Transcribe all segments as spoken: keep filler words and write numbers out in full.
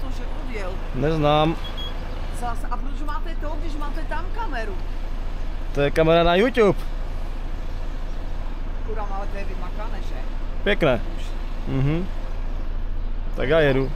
to, že odjel? Neznám. Zas, a proč máte to, když máte tam kameru? To je kamera na YouTube. Kurám, ale to je vymakané, že? Pěkné. Mhm. Tak já jedu.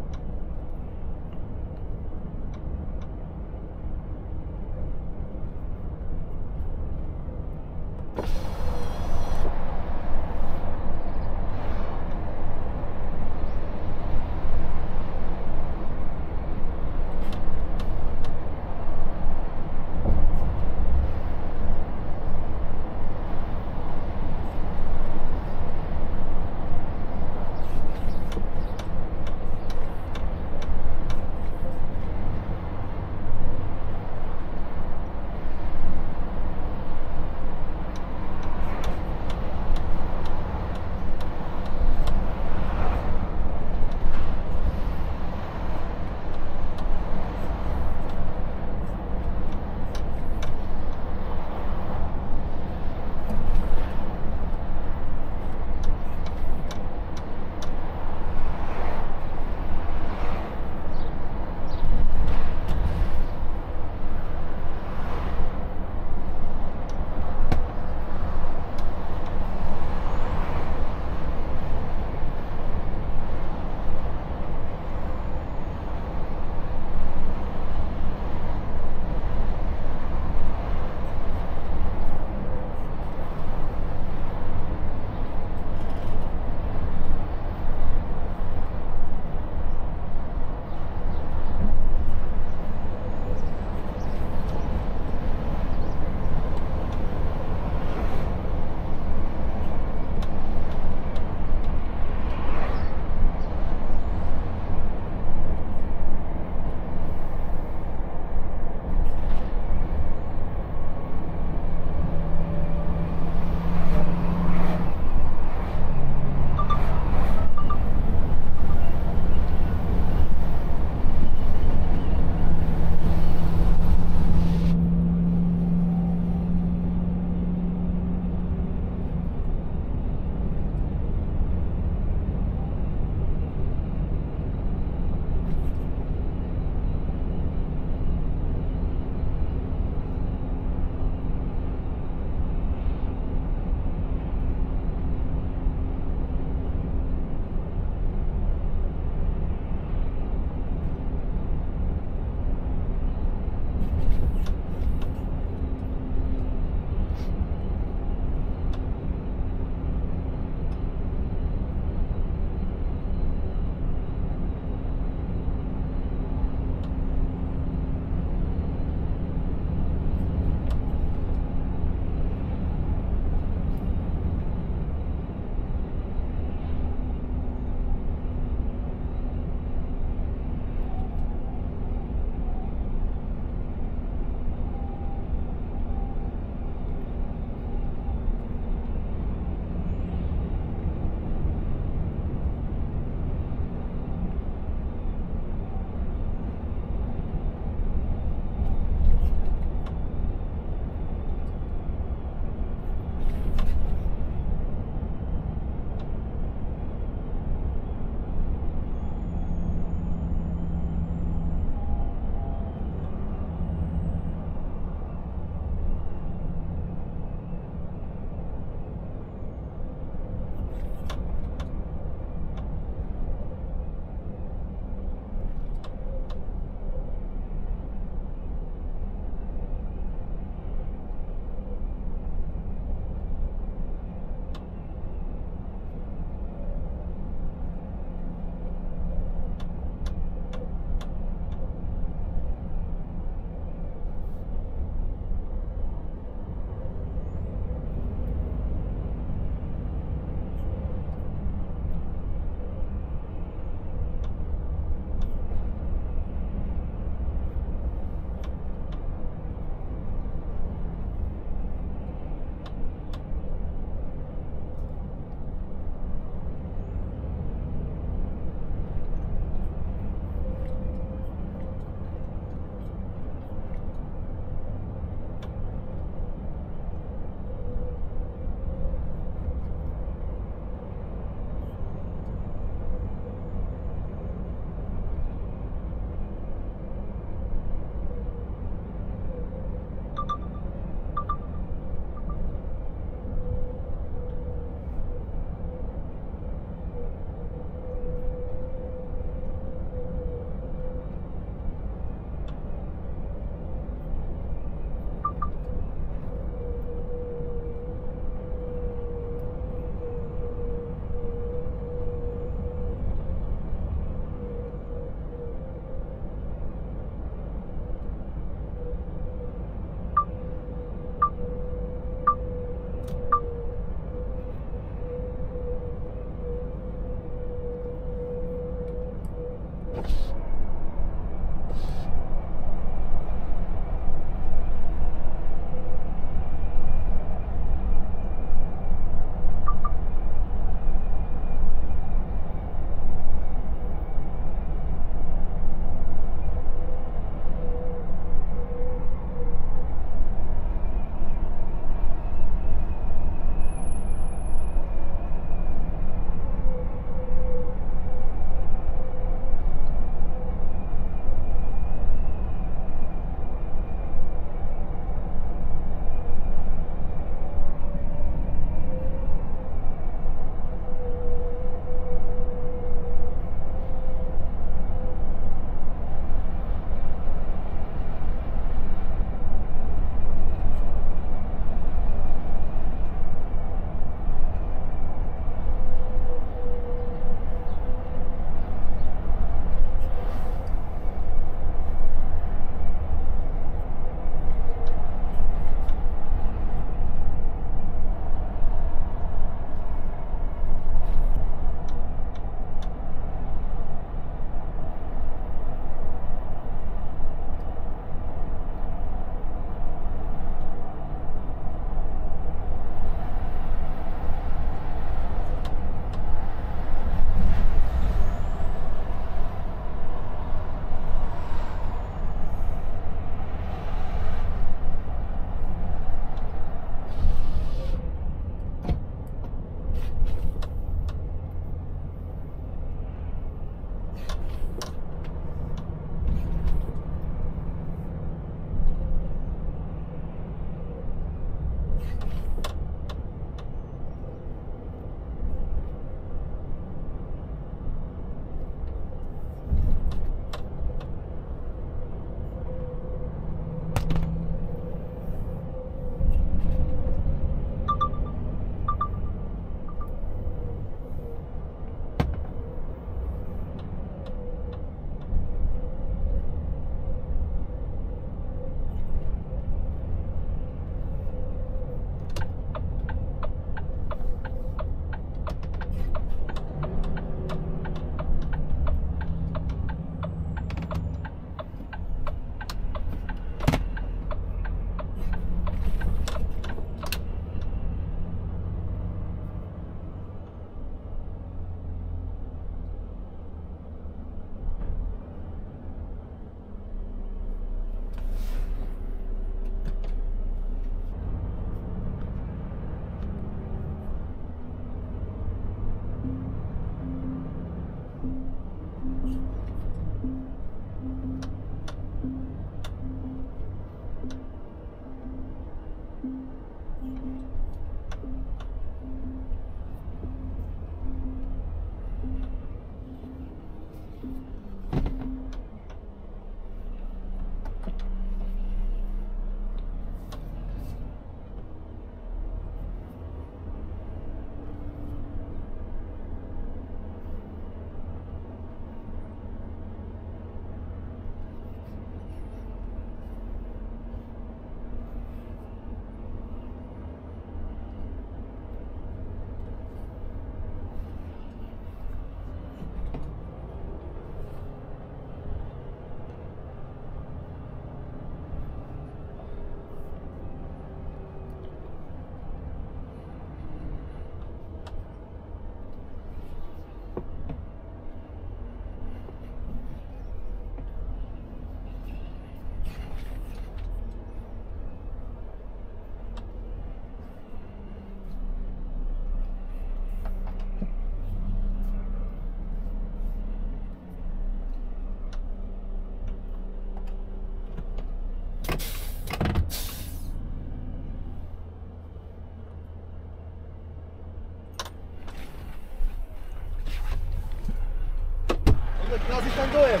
já si tam dojem.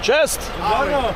Čest! Ano.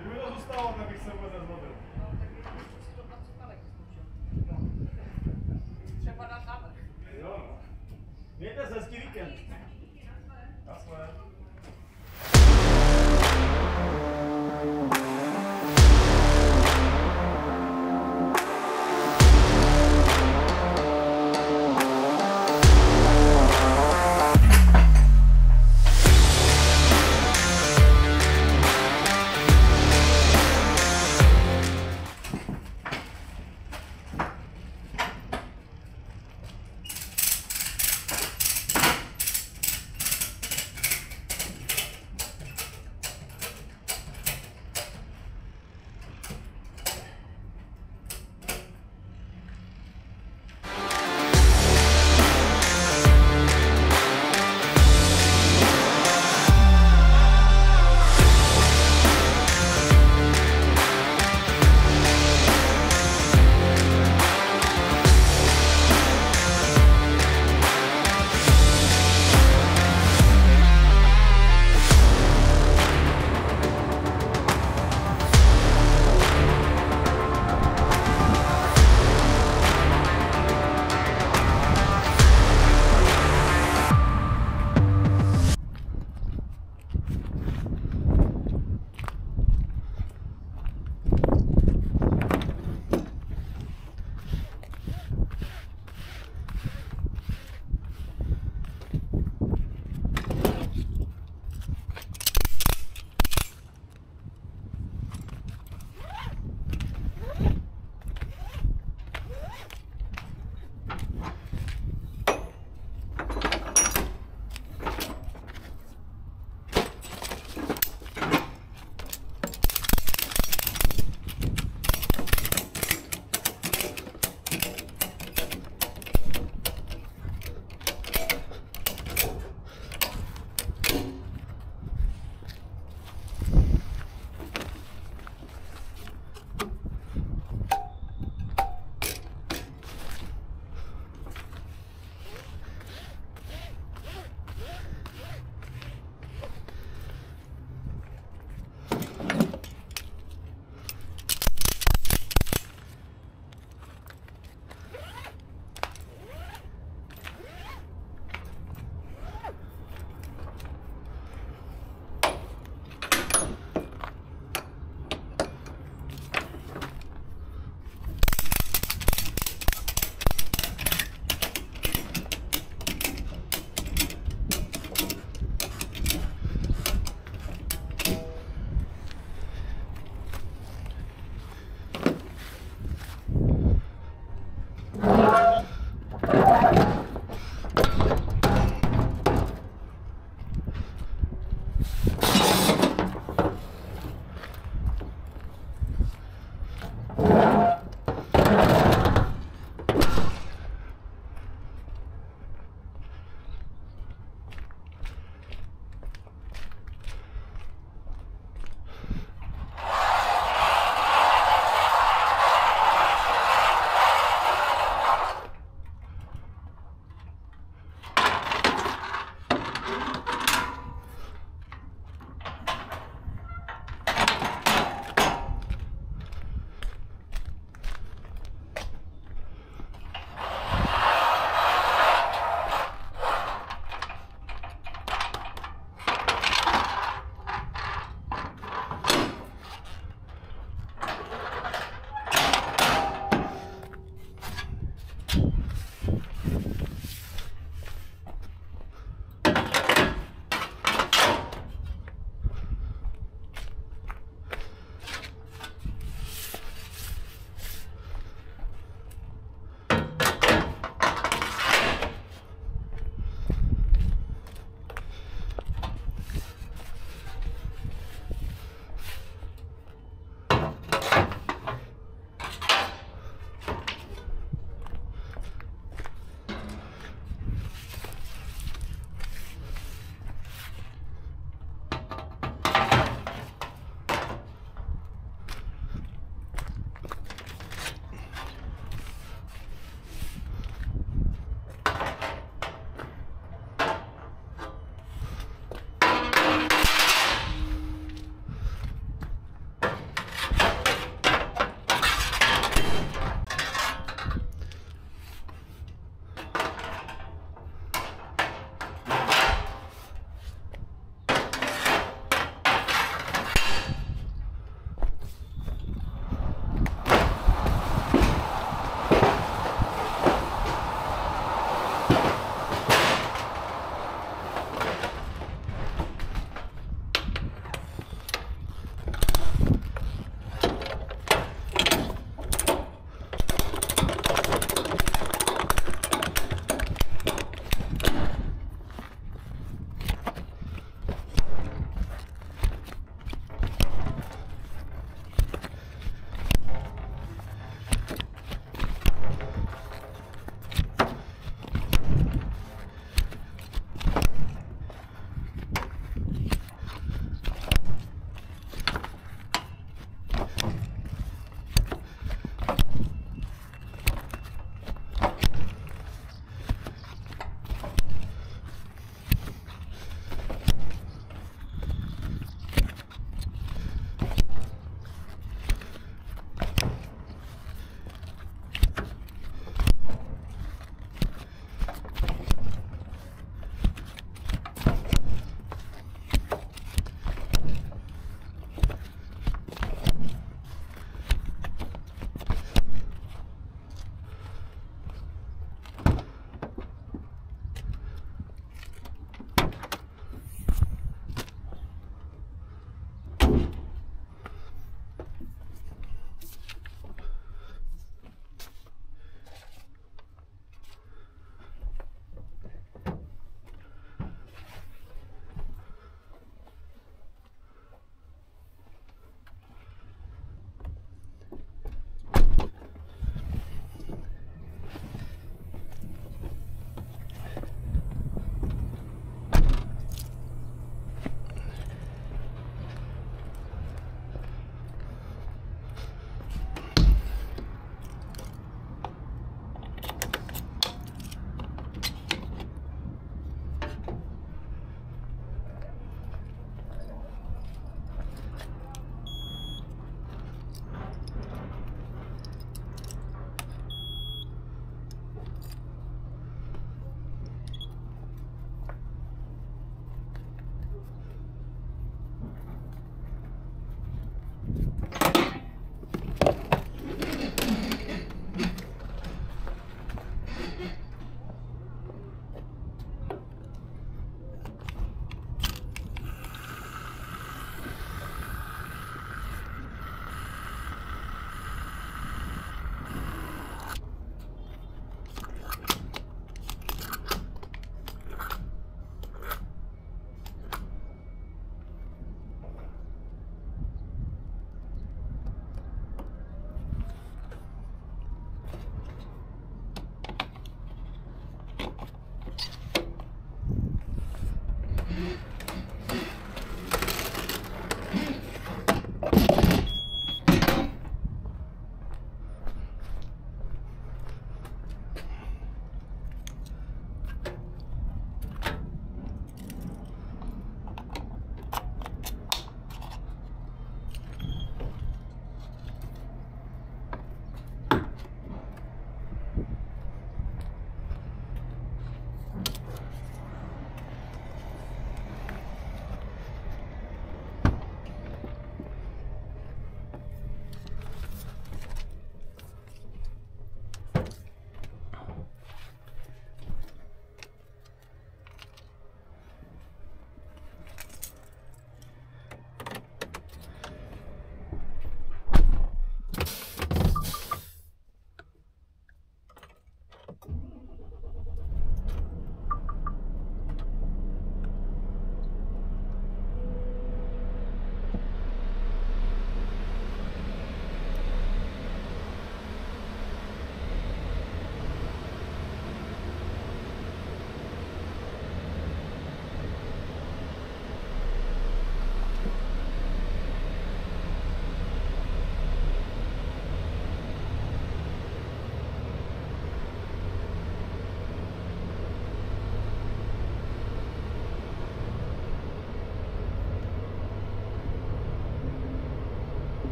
Kdyby to zůstalo, tak bych se vůbec nezlobil. No, tak bych si to dopad Ne, das ist das Gewicht. Das war...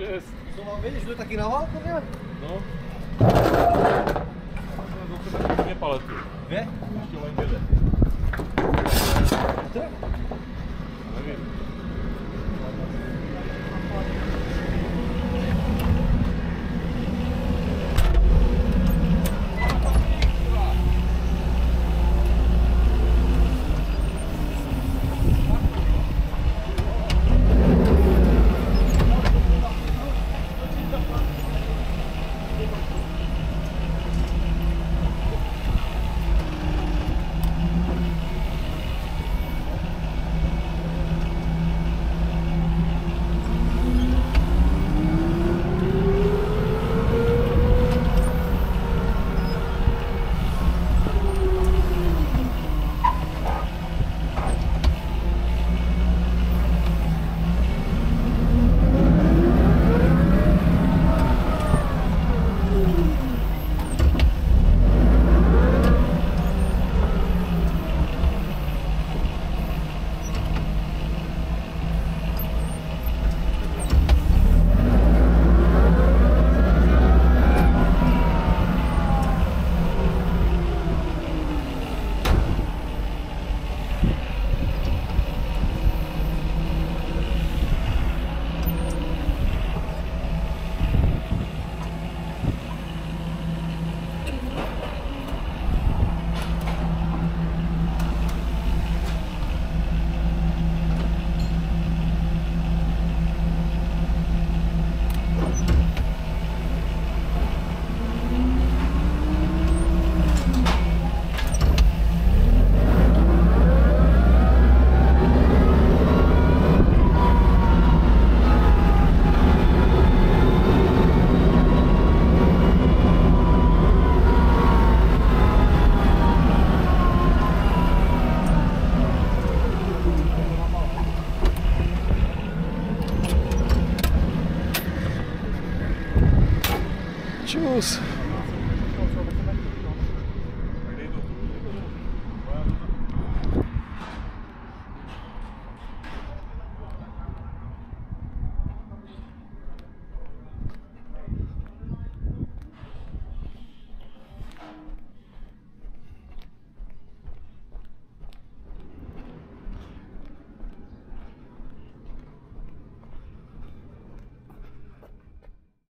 Jest. Co mam wiedzieć, że taki nawał, powiem? No. Nie palę tu. Wie? Puścił on bierze. Ty? No wiem. Tschüss.